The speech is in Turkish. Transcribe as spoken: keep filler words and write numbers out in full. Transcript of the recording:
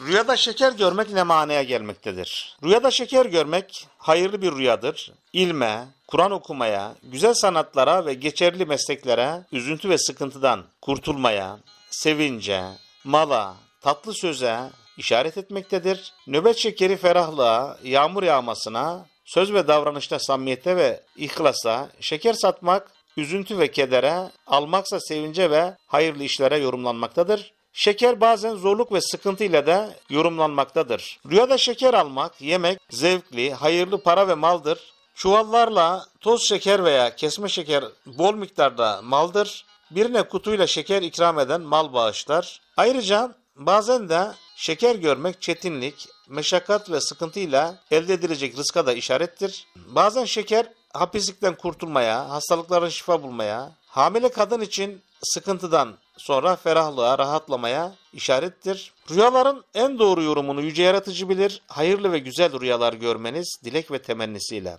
Rüyada şeker görmek ne manaya gelmektedir? Rüyada şeker görmek hayırlı bir rüyadır. İlme, Kur'an okumaya, güzel sanatlara ve geçerli mesleklere, üzüntü ve sıkıntıdan kurtulmaya, sevince, mala, tatlı söze işaret etmektedir. Nöbet şekeri ferahlığa, yağmur yağmasına, söz ve davranışta samimiyete ve ihlasa, şeker satmak, üzüntü ve kedere, almaksa sevince ve hayırlı işlere yorumlanmaktadır. Şeker bazen zorluk ve sıkıntıyla da yorumlanmaktadır. Rüyada şeker almak, yemek, zevkli, hayırlı para ve maldır. Çuvallarla toz şeker veya kesme şeker bol miktarda maldır. Birine kutuyla şeker ikram eden mal bağışlar. Ayrıca bazen de şeker görmek çetinlik, meşakkat ve sıkıntıyla elde edilecek rızka da işarettir. Bazen şeker hapislikten kurtulmaya, hastalıkların şifa bulmaya, hamile kadın için sıkıntıdan sonra ferahlığa, rahatlamaya işarettir. Rüyaların en doğru yorumunu yüce yaratıcı bilir. Hayırlı ve güzel rüyalar görmeniz dilek ve temennisiyle.